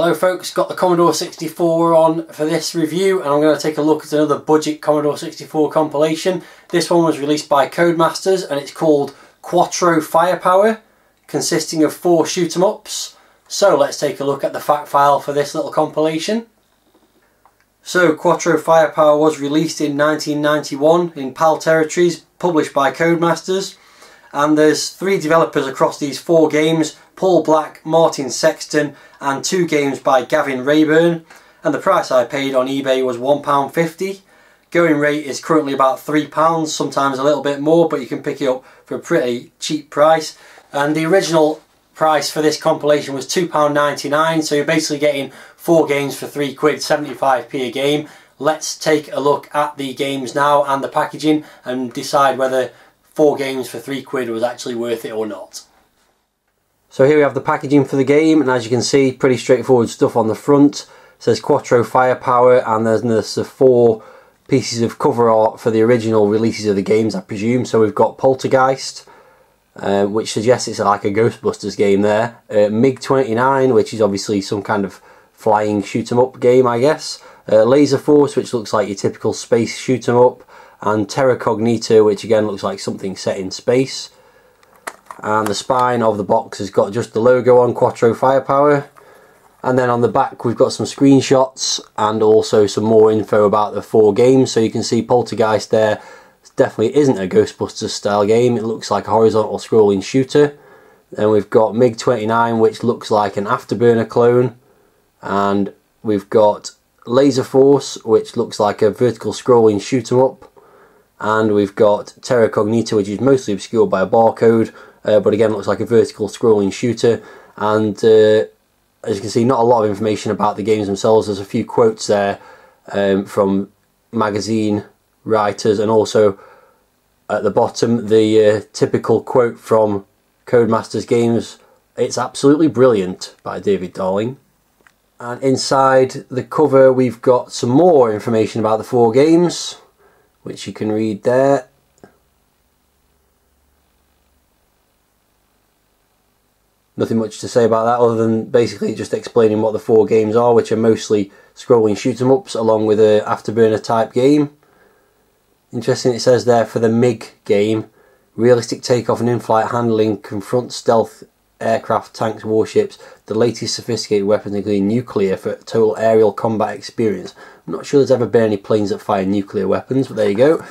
Hello folks, got the Commodore 64 on for this review, and I'm going to take a look at another budget Commodore 64 compilation. This one was released by Codemasters and it's called Quattro Firepower, consisting of 4 shoot-em-ups. So let's take a look at the fact file for this little compilation. So Quattro Firepower was released in 1991 in PAL territories, published by Codemasters, and there's 3 developers across these 4 games: Paul Black, Martin Sexton, and 2 games by Gavin Rayburn, and the price I paid on eBay was £1.50. Going rate is currently about £3, sometimes a little bit more, but you can pick it up for a pretty cheap price. And the original price for this compilation was £2.99, so you're basically getting 4 games for £3, 75p a game. Let's take a look at the games now and the packaging and decide whether 4 games for £3 was actually worth it or not. So here we have the packaging for the game, and as you can see, pretty straightforward stuff on the front. It says Quattro Firepower, and there's the 4 pieces of cover art for the original releases of the games, I presume. So we've got Poltergeist, which suggests it's like a Ghostbusters game there. MiG-29, which is obviously some kind of flying shoot-em-up game, I guess. Laser Force, which looks like your typical space shoot-em-up. And Terra Cognita, which again looks like something set in space. And the spine of the box has got just the logo on Quattro Firepower, and then on the back we've got some screenshots and also some more info about the 4 games. So you can see Poltergeist there definitely isn't a Ghostbusters style game, it looks like a horizontal scrolling shooter. Then we've got MiG-29, which looks like an Afterburner clone, and we've got Laser Force, which looks like a vertical scrolling shoot 'em up, and we've got Terra Cognita, which is mostly obscured by a barcode, but again looks like a vertical scrolling shooter. And as you can see, not a lot of information about the games themselves. There's a few quotes there from magazine writers, and also at the bottom the typical quote from Codemasters Games, "It's absolutely brilliant," by David Darling. And inside the cover we've got some more information about the 4 games, which you can read there. Nothing much to say about that, other than basically just explaining what the 4 games are, which are mostly scrolling shoot-em-ups along with an Afterburner type game. Interesting, it says there for the MiG game, realistic takeoff and in-flight handling, confront stealth aircraft, tanks, warships, the latest sophisticated weapons including nuclear for total aerial combat experience. I'm not sure there's ever been any planes that fire nuclear weapons, but there you go.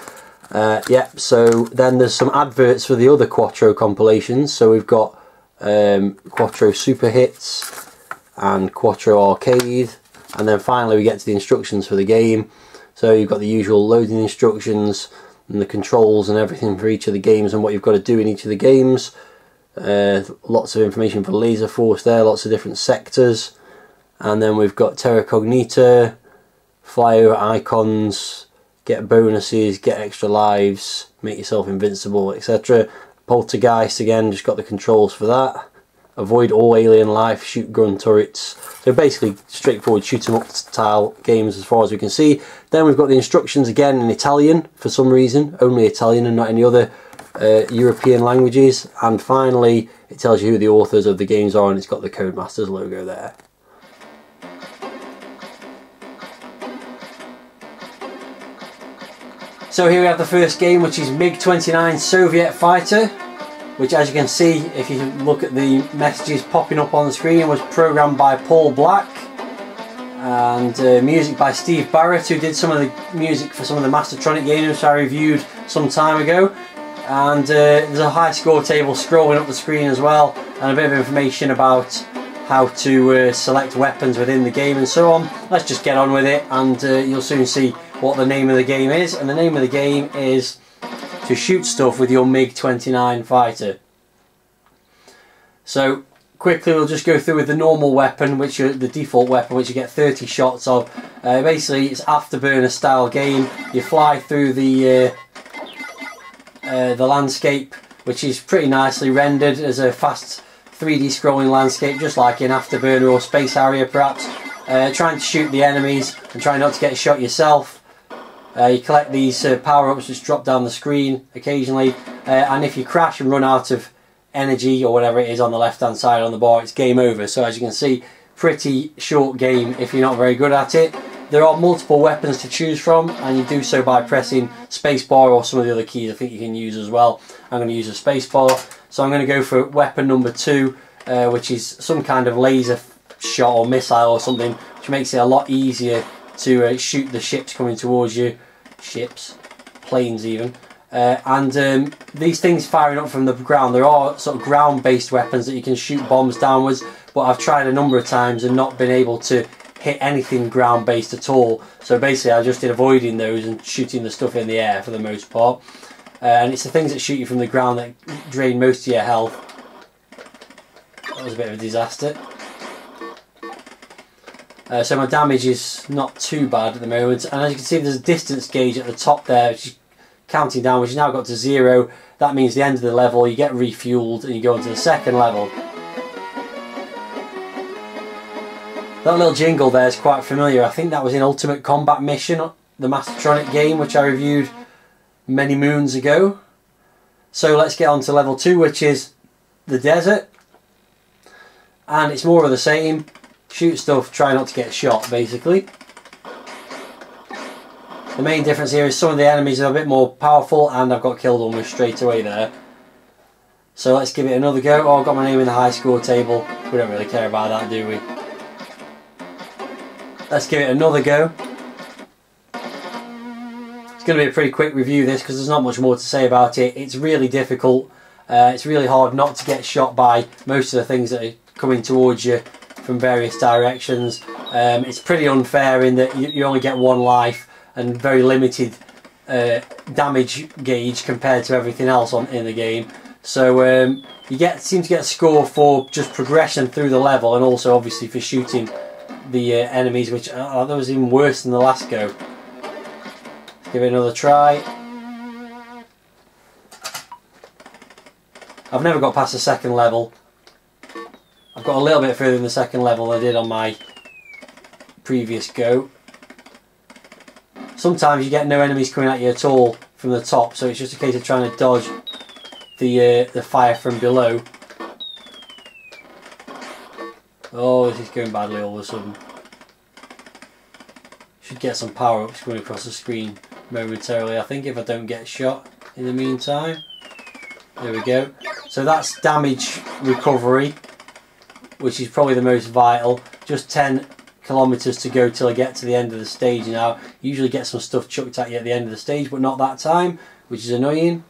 So then there's some adverts for the other Quattro compilations. So we've got Quattro Super Hits and Quattro Arcade, and then finally we get to the instructions for the game. So you've got the usual loading instructions and the controls and everything for each of the games and what you've got to do in each of the games. Lots of information for Laser Force there, lots of different sectors, and then we've got Terra Cognita, flyover icons, get bonuses, get extra lives, make yourself invincible, etc. Poltergeist, again, just got the controls for that. Avoid all alien life, shoot gun turrets. So basically straightforward shoot 'em up style games as far as we can see. Then we've got the instructions again in Italian, for some reason, only Italian and not any other European languages. And finally it tells you who the authors of the games are, and it's got the Codemasters logo there. So here we have the first game, which is MiG-29 Soviet Fighter, which, as you can see, if you look at the messages popping up on the screen, it was programmed by Paul Black, and music by Steve Barrett, who did some of the music for some of the Mastertronic games, which I reviewed some time ago. And there's a high score table scrolling up the screen as well, and a bit of information about how to select weapons within the game and so on. Let's just get on with it, and you'll soon see what the name of the game is. And the name of the game is to shoot stuff with your MiG-29 fighter. So quickly we'll just go through with the normal weapon, which are the default weapon, which you get 30 shots of. Basically it's Afterburner style game. You fly through the landscape, which is pretty nicely rendered as a fast 3D scrolling landscape, just like in Afterburner or Space Harrier perhaps. Trying to shoot the enemies and trying not to get shot yourself. You collect these power-ups which drop down the screen occasionally, and if you crash and run out of energy or whatever it is on the left hand side on the bar, it's game over. So as you can see, pretty short game if you're not very good at it. There are multiple weapons to choose from, and you do so by pressing spacebar or some of the other keys I think you can use as well. I'm going to use a spacebar, so I'm going to go for weapon number 2, which is some kind of laser shot or missile or something, which makes it a lot easier to shoot the ships coming towards you. Ships, planes even. These things firing up from the ground, there are sort of ground-based weapons that you can shoot bombs downwards, but I've tried a number of times and not been able to hit anything ground-based at all, so basically I just did avoiding those and shooting the stuff in the air for the most part. And it's the things that shoot you from the ground that drain most of your health. That was a bit of a disaster. So my damage is not too bad at the moment, and as you can see there's a distance gauge at the top there which is counting down, which has now got to 0. That means the end of the level, you get refueled and you go into the second level. That little jingle there is quite familiar. I think that was in Ultimate Combat Mission, the Mastertronic game, which I reviewed many moons ago. So let's get on to level 2, which is the desert. And it's more of the same. Shoot stuff, try not to get shot, basically. The main difference here is some of the enemies are a bit more powerful, and I've got killed almost straight away there. So let's give it another go. Oh, I've got my name in the high score table. We don't really care about that, do we? Let's give it another go. It's going to be a pretty quick review this because there's not much more to say about it. It's really difficult. It's really hard not to get shot by most of the things that are coming towards you from various directions. It's pretty unfair in that you only get one life and very limited damage gauge compared to everything else in the game. So you seem to get a score for just progression through the level and also obviously for shooting the enemies, which that was even worse than the last go. Let's give it another try. I've never got past the second level. I've got a little bit further in the second level than I did on my previous go. Sometimes you get no enemies coming at you at all from the top, so it's just a case of trying to dodge the fire from below. Oh, this is going badly all of a sudden. Should get some power-ups going across the screen momentarily, I think, if I don't get shot in the meantime. There we go. So that's damage recovery, which is probably the most vital. Just 10 kilometres to go till I get to the end of the stage now. Usually get some stuff chucked at you at the end of the stage, but not that time, which is annoying.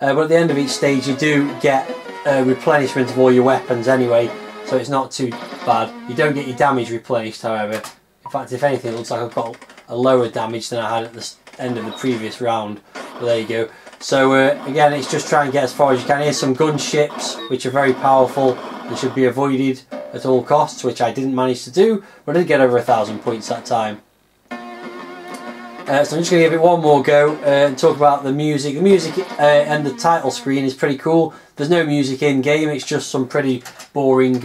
But at the end of each stage you do get replenishment of all your weapons anyway, so it's not too bad. You don't get your damage replenished, however. In fact, if anything, it looks like I've got a lower damage than I had at the end of the previous round. But there you go. So again, it's just trying to get as far as you can. Here's some gunships, which are very powerful and should be avoided at all costs, which I didn't manage to do, but I did get over 1,000 points that time. So I'm just going to give it one more go and talk about the music. The music and the title screen is pretty cool. There's no music in game, it's just some pretty boring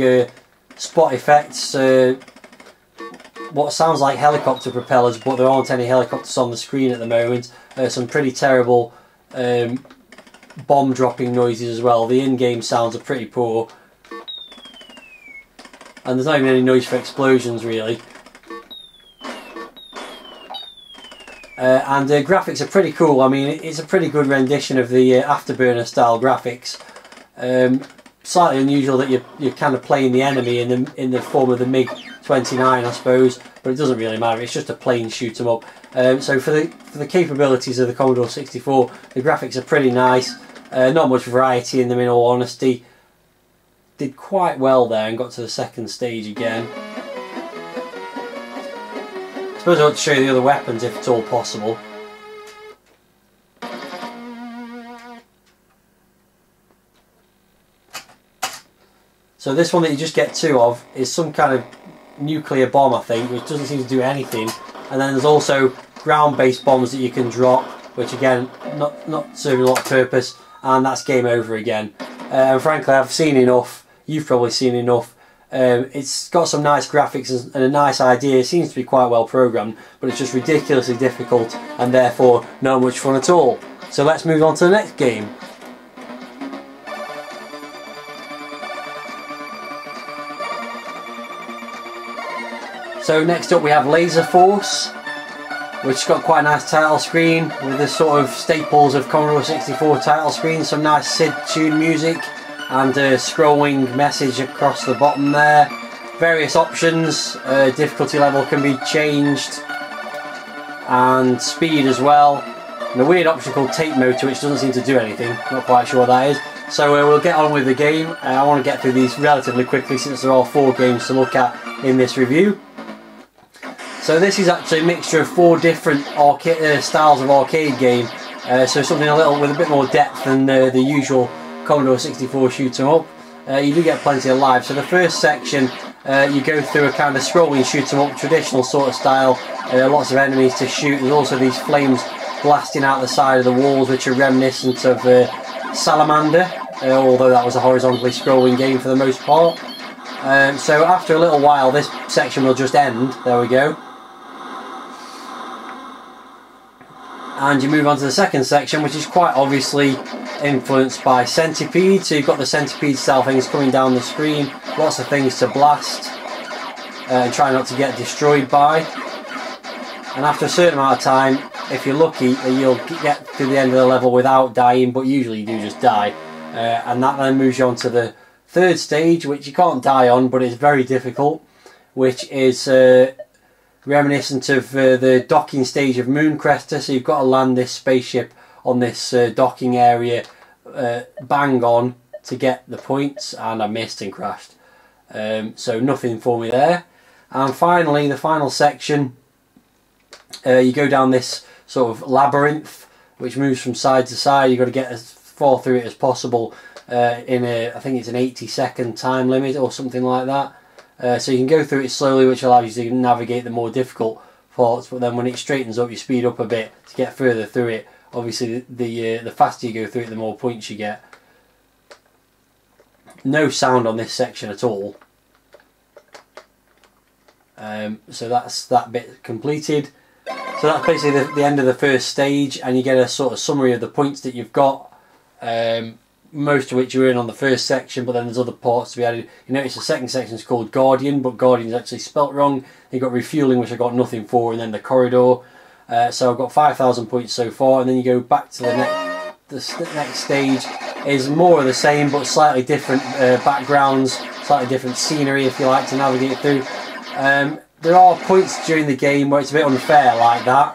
spot effects. What sounds like helicopter propellers, but there aren't any helicopters on the screen at the moment. Some pretty terrible bomb dropping noises as well. The in-game sounds are pretty poor. And there's not even any noise for explosions really. And the graphics are pretty cool. I mean, it's a pretty good rendition of the Afterburner style graphics. Slightly unusual that you're kind of playing the enemy in the form of the MiG-29, I suppose, but it doesn't really matter. It's just a plain shoot 'em up. So for the capabilities of the Commodore 64, the graphics are pretty nice. Not much variety in them, in all honesty. Did quite well there and got to the second stage again. I suppose I want to show you the other weapons if at all possible. So this one that you just get 2 of is some kind of nuclear bomb, I think, which doesn't seem to do anything. And then there's also ground-based bombs that you can drop, which again, not serving a lot of purpose, and that's game over again. And frankly, I've seen enough, you've probably seen enough. It's got some nice graphics and a nice idea, it seems to be quite well programmed, but it's just ridiculously difficult and therefore not much fun at all. So let's move on to the next game. So next up we have Laser Force, which has got quite a nice title screen with the sort of staples of Commodore 64 title screen, some nice SID tune music and a scrolling message across the bottom there. Various options, difficulty level can be changed and speed as well. And a weird option called tape motor which doesn't seem to do anything, not quite sure what that is. So we'll get on with the game. I want to get through these relatively quickly since there are 4 games to look at in this review. So this is actually a mixture of 4 different styles of arcade game, so something a little with a bit more depth than the usual Commodore 64 shoot 'em up. You do get plenty of lives. So the first section you go through a kind of scrolling shoot 'em up, traditional sort of style, lots of enemies to shoot. There's also these flames blasting out the side of the walls which are reminiscent of Salamander, although that was a horizontally scrolling game for the most part. So after a little while this section will just end, there we go. And you move on to the second section, which is quite obviously influenced by Centipede. So you've got the Centipede style things coming down the screen, lots of things to blast and try not to get destroyed by. And after a certain amount of time, if you're lucky, you'll get to the end of the level without dying, but usually you do just die. And that then moves you on to the third stage, which you can't die on, but it's very difficult, which is reminiscent of the docking stage of Mooncresta. So you've got to land this spaceship on this docking area bang on to get the points, and I missed and crashed, so nothing for me there. And finally the final section, you go down this sort of labyrinth which moves from side to side. You've got to get as far through it as possible in a, I think it's an 80-second time limit or something like that. So you can go through it slowly, which allows you to navigate the more difficult parts, but then when it straightens up you speed up a bit to get further through it. Obviously the faster you go through it the more points you get. No sound on this section at all. So that's that bit completed. So that's basically the end of the first stage, and you get a sort of summary of the points that you've got. Most of which you earn on the first section, but then there's other parts to be added. You notice the second section is called Guardian, but Guardian is actually spelt wrong. You've got Refueling, which I got nothing for, and then the Corridor. So I've got 5,000 points so far, and then you go back to the next stage. Is more of the same, but slightly different backgrounds, slightly different scenery, if you like, to navigate through. There are points during the game where it's a bit unfair like that.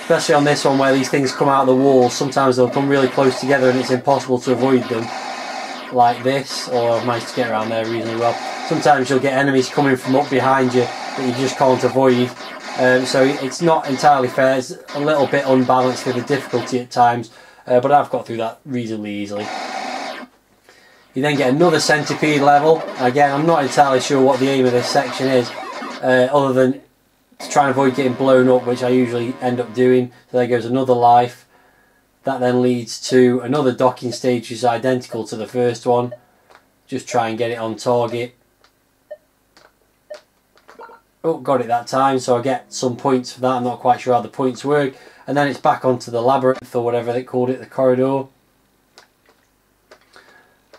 Especially on this one where these things come out of the walls, sometimes they'll come really close together and it's impossible to avoid them. Like this, or I've managed to get around there reasonably well. Sometimes you'll get enemies coming from up behind you that you just can't avoid. So it's not entirely fair, it's a little bit unbalanced with the difficulty at times, but I've got through that reasonably easily. You then get another Centipede level. Again, I'm not entirely sure what the aim of this section is, other than to try and avoid getting blown up, which I usually end up doing. So there goes another life. That then leads to another docking stage, which is identical to the first one. Just try and get it on target. Oh, got it that time, so I get some points for that. I'm not quite sure how the points work. And then it's back onto the labyrinth, or whatever they called it, the corridor.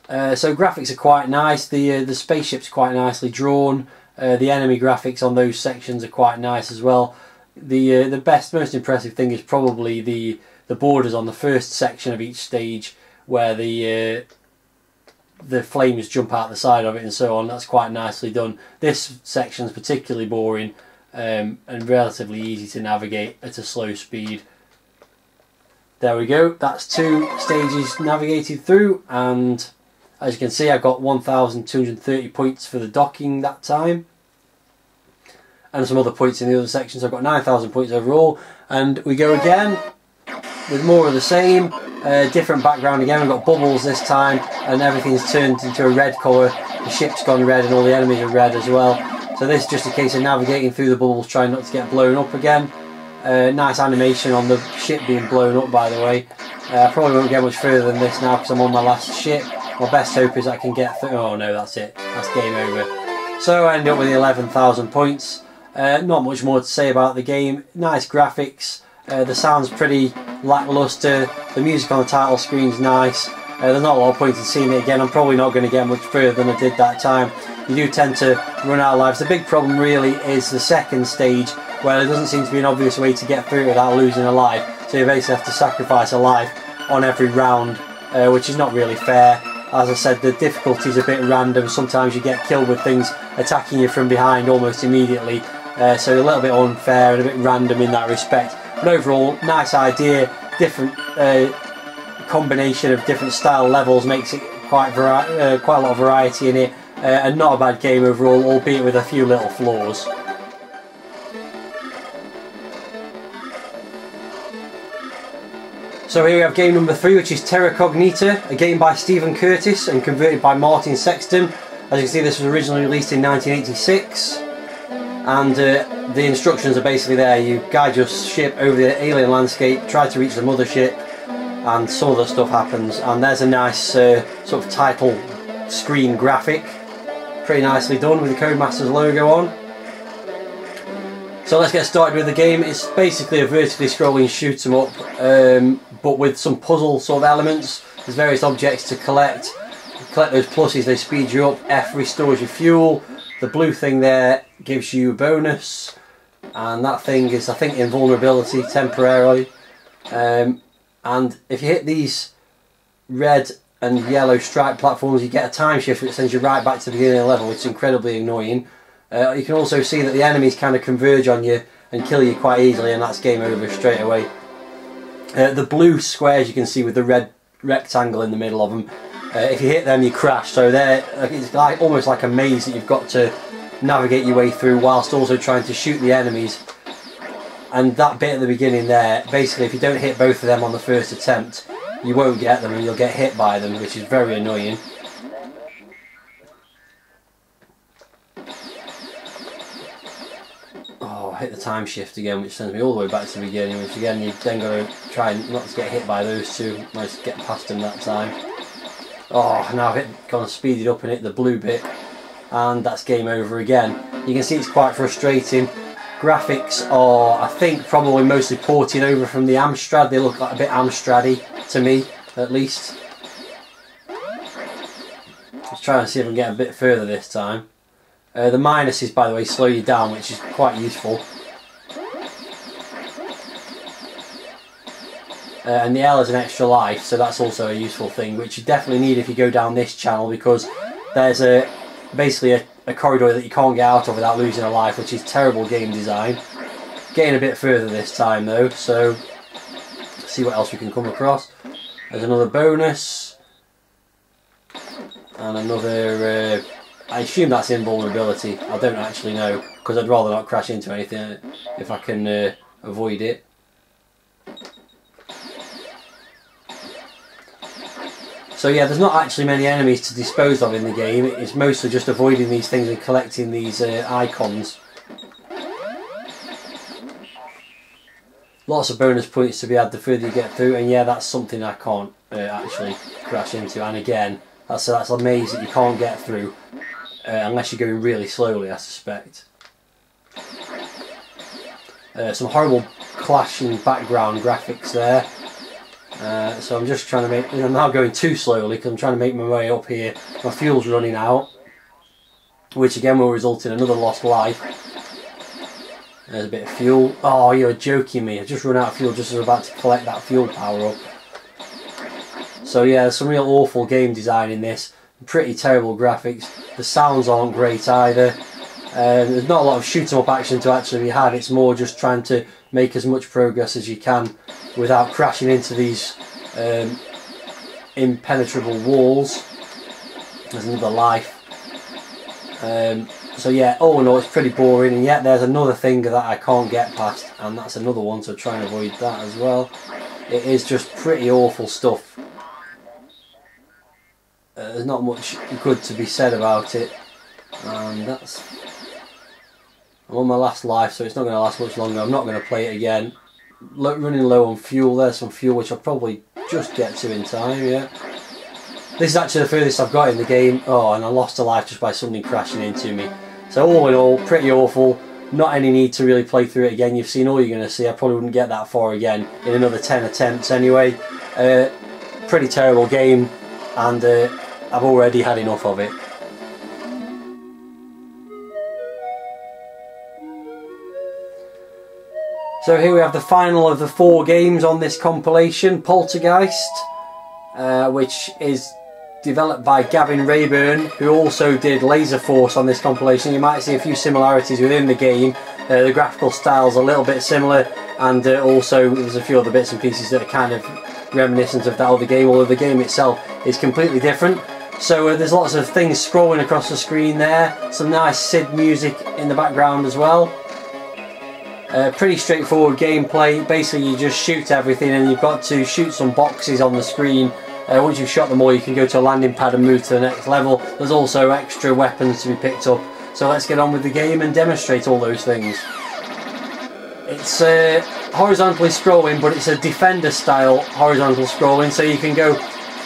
So graphics are quite nice. The spaceship's quite nicely drawn. The enemy graphics on those sections are quite nice as well. The best, most impressive thing is probably the borders on the first section of each stage, where the flames jump out the side of it and so on. That's quite nicely done. This section is particularly boring and relatively easy to navigate at a slow speed. There we go. That's 2 stages navigated through, and as you can see I got 1,230 points for the docking that time, and some other points in the other sections. I've got 9,000 points overall, and we go again with more of the same, different background again. We've got bubbles this time, and everything's turned into a red colour. The ship's gone red and all the enemies are red as well. So this is just a case of navigating through the bubbles, trying not to get blown up again. Nice animation on the ship being blown up, by the way. I probably won't get much further than this now because I'm on my last ship. My best hope is I can get through. Oh no, that's it. That's game over. So I end up with 11,000 points. Not much more to say about the game. Nice graphics. The sound's pretty lacklustre. The music on the title screen's nice. There's not a lot of points in seeing it again. I'm probably not going to get much further than I did that time. you do tend to run out of lives. The big problem really is the second stage, where there doesn't seem to be an obvious way to get through without losing a life, so you basically have to sacrifice a life on every round, which is not really fair. As I said, the difficulty is a bit random. Sometimes you get killed with things attacking you from behind almost immediately, so a little bit unfair and a bit random in that respect. But overall, nice idea. Different combination of different style levels makes it quite a lot of variety in it, and not a bad game overall, albeit with a few little flaws. So here we have game number 3, which is Terra Cognita, a game by Stephen Curtis and converted by Martin Sexton. As you can see, this was originally released in 1986, and the instructions are basically there. You guide your ship over the alien landscape, try to reach the mothership, and some other stuff happens. And there's a nice sort of title screen graphic, pretty nicely done with the Codemasters logo on. So let's get started with the game. It's basically a vertically scrolling shoot 'em up, but with some puzzle sort of elements. There's various objects to collect. You collect those pluses, they speed you up. F restores your fuel. The blue thing there gives you a bonus, and that thing is, I think, invulnerability temporarily. And if you hit these red and yellow stripe platforms, you get a time shift which sends you right back to the beginning of the level, which is incredibly annoying. You can also see that the enemies kind of converge on you and kill you quite easily, and that's game over straight away. The blue squares you can see with the red rectangle in the middle of them, if you hit them you crash, so it's like, almost like a maze that you've got to navigate your way through whilst also trying to shoot the enemies. And that bit at the beginning there, basically if you don't hit both of them on the first attempt you won't get them and you'll get hit by them, which is very annoying. Hit the time shift again, which sends me all the way back to the beginning, which again you've then got to try not to get hit by those two. Nice to get past them that time. Oh, now I've kind of speeded up and hit the blue bit, and that's game over again. You can see it's quite frustrating. Graphics are, I think, probably mostly ported over from the Amstrad. They look like a bit Amstrad-y to me, at least. Let's try and see if I can get a bit further this time. The minuses, by the way, slow you down, which is quite useful. And the L is an extra life, so that's also a useful thing, which you definitely need if you go down this channel, because there's basically a corridor that you can't get out of without losing a life, which is terrible game design. Getting a bit further this time, though, so let's see what else we can come across. There's another bonus, and another... I assume that's invulnerability. I don't actually know, because I'd rather not crash into anything if I can avoid it. So yeah, there's not actually many enemies to dispose of in the game. It's mostly just avoiding these things and collecting these icons. Lots of bonus points to be had the further you get through, and yeah, that's something I can't actually crash into. And again, that's a maze that you can't get through. Unless you're going really slowly, I suspect. Some horrible clashing background graphics there. So I'm just trying to make... I'm now going too slowly because I'm trying to make my way up here. My fuel's running out, which again will result in another lost life. There's a bit of fuel. Oh, you're joking me. I've just run out of fuel just as I'm about to collect that fuel power up. So yeah, there's some real awful game design in this. Pretty terrible graphics. The sounds aren't great either. There's not a lot of shoot 'em up action to actually be had. It's more just trying to make as much progress as you can without crashing into these impenetrable walls. There's another life. So yeah, all in all, it's pretty boring. And yet there's another thing that I can't get past, and that's another one, so try and avoid that as well. It is just pretty awful stuff. There's not much good to be said about it, and that's... I'm on my last life, so it's not going to last much longer. I'm not going to play it again. Running low on fuel. There's some fuel, which I'll probably just get to in time, yeah. This is actually the furthest I've got in the game. Oh, and I lost a life just by something crashing into me. So all in all, pretty awful. Not any need to really play through it again. You've seen all you're going to see. I probably wouldn't get that far again in another 10 attempts anyway. Pretty terrible game, and... I've already had enough of it. So here we have the final of the four games on this compilation, Poltergeist, which is developed by Gavin Rayburn, who also did Laser Force on this compilation. You might see a few similarities within the game. The graphical style's a little bit similar, and also there's a few other bits and pieces that are kind of reminiscent of that other game, although the game itself is completely different. So there's lots of things scrolling across the screen there, some nice SID music in the background as well. Pretty straightforward gameplay. Basically you just shoot everything, and you've got to shoot some boxes on the screen. Once you've shot them all, you can go to a landing pad and move to the next level. There's also extra weapons to be picked up. So let's get on with the game and demonstrate all those things. It's horizontally scrolling, but it's a defender style horizontal scrolling, so you can go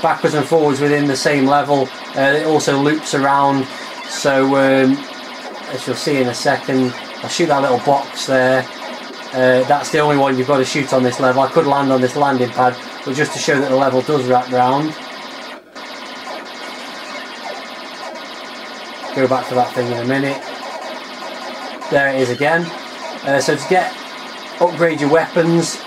backwards and forwards within the same level. It also loops around, so as you'll see in a second, I'll shoot that little box there. That's the only one you've got to shoot on this level. I could land on this landing pad, but just to show that the level does wrap round. Go back to that thing in a minute. There it is again. So to get upgrade your weapons,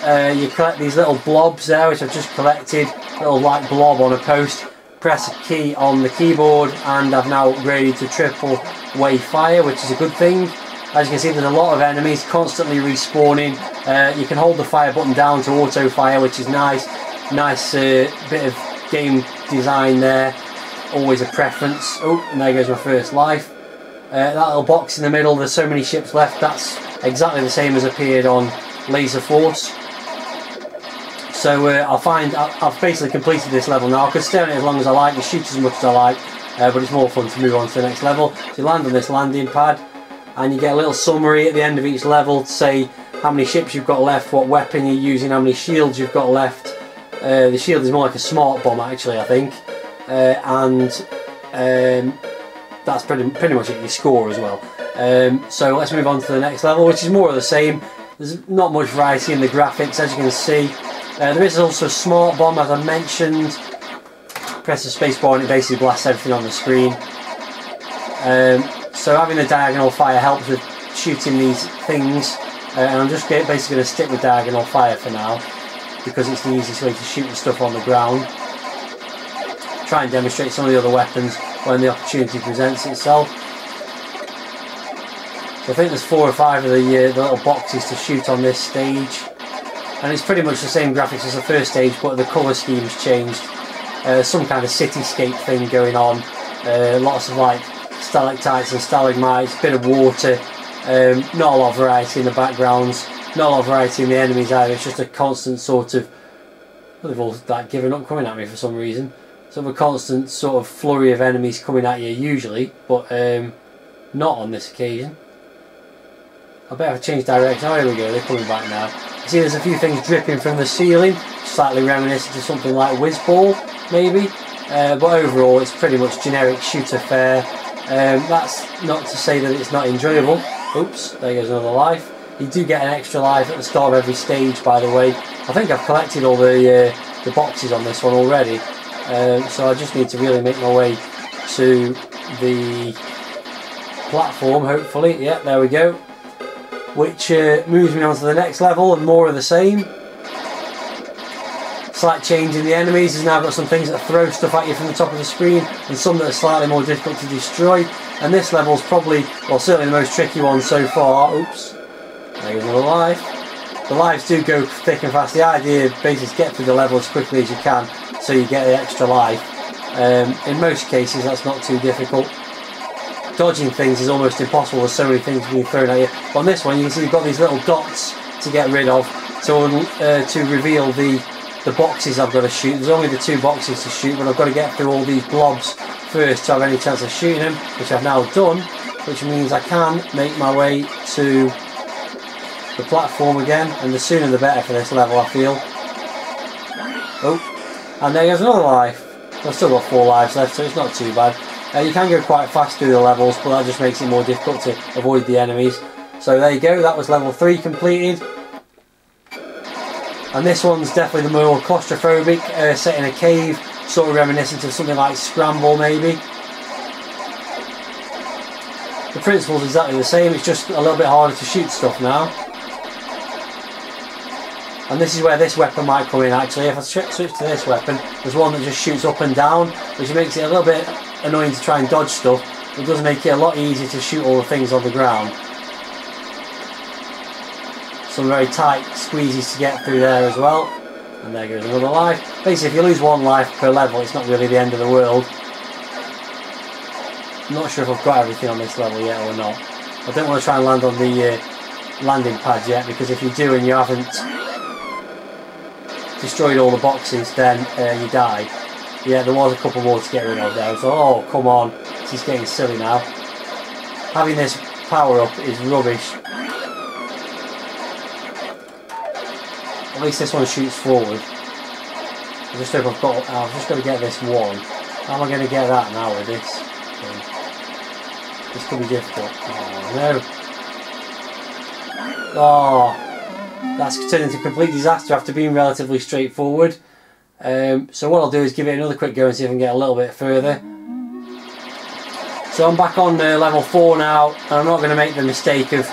you collect these little blobs there, which I've just collected. Little light blob on a post. Press a key on the keyboard, and I've now upgraded to triple way fire, which is a good thing. As you can see, there's a lot of enemies constantly respawning. You can hold the fire button down to auto fire, which is nice. Nice bit of game design there. Always a preference. Oh, and there goes my first life. That little box in the middle, there's so many ships left. That's exactly the same as appeared on Laser Force. So I've basically completed this level now. I could stay on it as long as I like and shoot as much as I like, but it's more fun to move on to the next level. So you land on this landing pad, and you get a little summary at the end of each level to say how many ships you've got left, what weapon you're using, how many shields you've got left. The shield is more like a smart bomb, actually, I think. That's pretty much it, you score as well. So let's move on to the next level, which is more of the same. There's not much variety in the graphics, as you can see. There is also a smart bomb, as I mentioned. Press the space bar and it basically blasts everything on the screen. So having a diagonal fire helps with shooting these things, and I'm just basically going to stick with diagonal fire for now because it's the easiest way to shoot the stuff on the ground. Try and demonstrate some of the other weapons when the opportunity presents itself. So I think there's 4 or 5 of the little boxes to shoot on this stage, and it's pretty much the same graphics as the first stage, but the colour scheme's changed. Some kind of cityscape thing going on. Lots of like stalactites and stalagmites, bit of water, not a lot of variety in the backgrounds, not a lot of variety in the enemies either. It's just a constant sort of, well, they've all like given up coming at me for some reason, sort of a constant sort of flurry of enemies coming at you usually, but not on this occasion. I better have changed direction. Oh, here we go, they're coming back now. You see there's a few things dripping from the ceiling, slightly reminiscent of something like Whizball maybe, but overall it's pretty much generic shooter fare. That's not to say that it's not enjoyable. Oops, there goes another life. You do get an extra life at the start of every stage, by the way. I think I've collected all the boxes on this one already, so I just need to really make my way to the platform, hopefully. Yeah, there we go. Which moves me on to the next level, and more of the same. Slight change in the enemies. Is now got some things that throw stuff at you from the top of the screen, and some that are slightly more difficult to destroy. And this level's probably, well, certainly the most tricky one so far. Oops, there goes another life. The lives do go thick and fast. The idea basically is get through the level as quickly as you can, so you get the extra life. In most cases, that's not too difficult. Dodging things is almost impossible. There's so many things being thrown at you. But on this one, you can see you've got these little dots to get rid of, to reveal the boxes I've got to shoot. There's only the 2 boxes to shoot, but I've got to get through all these blobs first to have any chance of shooting them, which I've now done, which means I can make my way to the platform again, and the sooner the better for this level, I feel. Oh, and there goes another life. I've still got 4 lives left, so it's not too bad. You can go quite fast through the levels, but that just makes it more difficult to avoid the enemies. So there you go, that was level 3 completed. And this one's definitely the more claustrophobic, set in a cave, sort of reminiscent of something like Scramble maybe. The principle's exactly the same, it's just a little bit harder to shoot stuff now. And this is where this weapon might come in actually. If I switch to this weapon, there's one that just shoots up and down, which makes it a little bit annoying to try and dodge stuff. It does make it a lot easier to shoot all the things on the ground. Some very tight squeezes to get through there as well. And there goes another life. Basically, if you lose one life per level, it's not really the end of the world. I'm not sure if I've got everything on this level yet or not. I don't want to try and land on the landing pad yet, because if you do and you haven't destroyed all the boxes, then you die. Yeah, there was a couple more to get rid of there. So, oh, come on. This is getting silly now. Having this power up is rubbish. At least this one shoots forward. I just hope I've got... I've just got to get this one. How am I going to get that now with this? This could be difficult. Oh no. Oh, that's turned into a complete disaster after being relatively straightforward. So what I'll do is give it another quick go and see if I can get a little bit further. So I'm back on level 4 now, and I'm not going to make the mistake of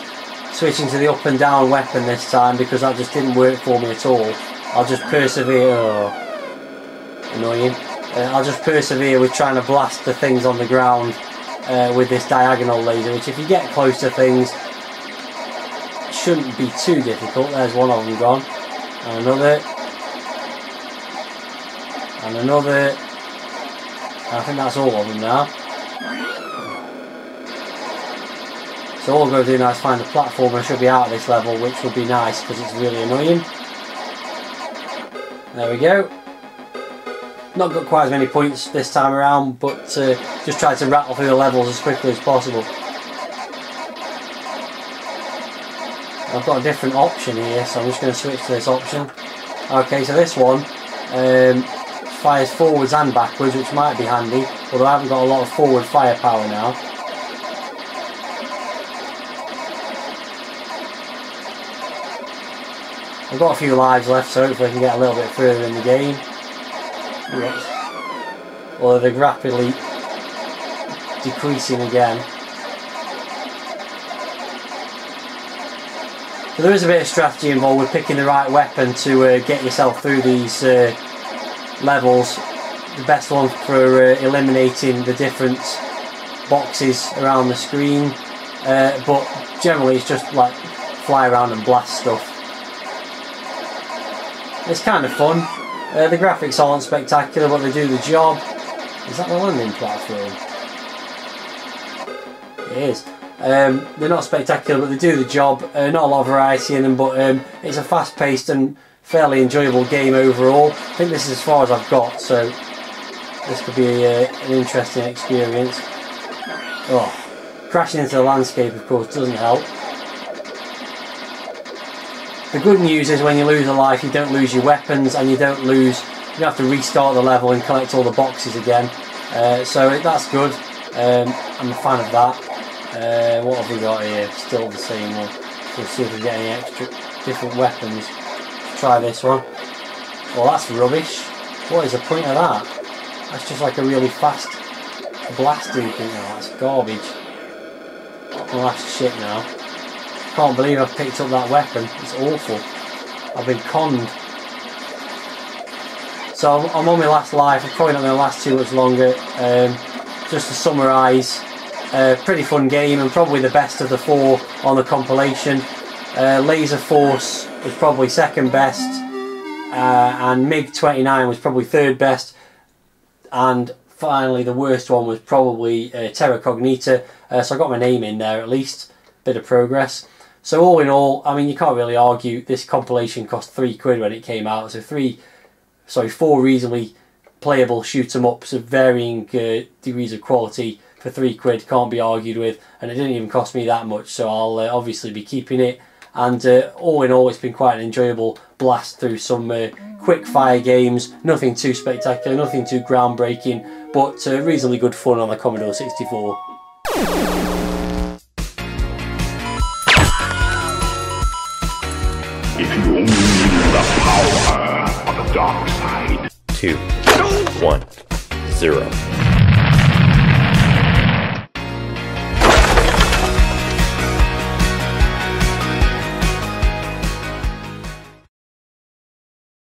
switching to the up and down weapon this time, because that just didn't work for me at all. I'll just persevere. Oh, annoying. I'll just persevere with trying to blast the things on the ground with this diagonal laser, which if you get close to things shouldn't be too difficult. There's one of them gone, and another, and another, and I think that's all of them now. So all I've got to do now is find a platform, and I should be out of this level, which would be nice because it's really annoying. There we go. Not got quite as many points this time around, but just tried to rattle through the levels as quickly as possible. I've got a different option here, so I'm just going to switch to this option. Okay, so this one fires forwards and backwards, which might be handy, although I haven't got a lot of forward firepower now. I've got a few lives left, so hopefully I can get a little bit further in the game. Although they're rapidly decreasing again. So there is a bit of strategy involved with picking the right weapon to get yourself through these levels. The best one for eliminating the different boxes around the screen, but generally it's just like fly around and blast stuff. It's kind of fun. The graphics aren't spectacular, but they do the job. Is that the landing platform? It is. They're not spectacular, but they do the job. Not a lot of variety in them, but it's a fast-paced and fairly enjoyable game overall. I think this is as far as I've got, so this could be an interesting experience. Oh, crashing into the landscape, of course, doesn't help. The good news is when you lose a life, you don't lose your weapons, and you don't lose, you don't have to restart the level and collect all the boxes again. So that's good. I'm a fan of that. What have we got here? Still the same one. We'll see if we get any extra different weapons. Try this one. Well, that's rubbish. What is the point of that? That's just like a really fast blasting thing. Oh, that's garbage. Well, that's shit now. Can't believe I've picked up that weapon. It's awful. I've been conned. So I'm on my last life. I'm probably not going to last too much longer. Just to summarise, pretty fun game, and probably the best of the four on the compilation. Laser Force was probably second best, and MiG-29 was probably third best, and finally the worst one was probably Terra Cognita. So I got my name in there at least. Bit of progress. So all in all, I mean, you can't really argue. This compilation cost £3 when it came out, so four reasonably playable shoot 'em ups of varying degrees of quality for £3, can't be argued with, and it didn't even cost me that much. So I'll obviously be keeping it. And all in all, it's been quite an enjoyable blast through some quick fire games. Nothing too spectacular, nothing too groundbreaking, but reasonably good fun on the Commodore 64. Power of the dark side. 2, 1, 0.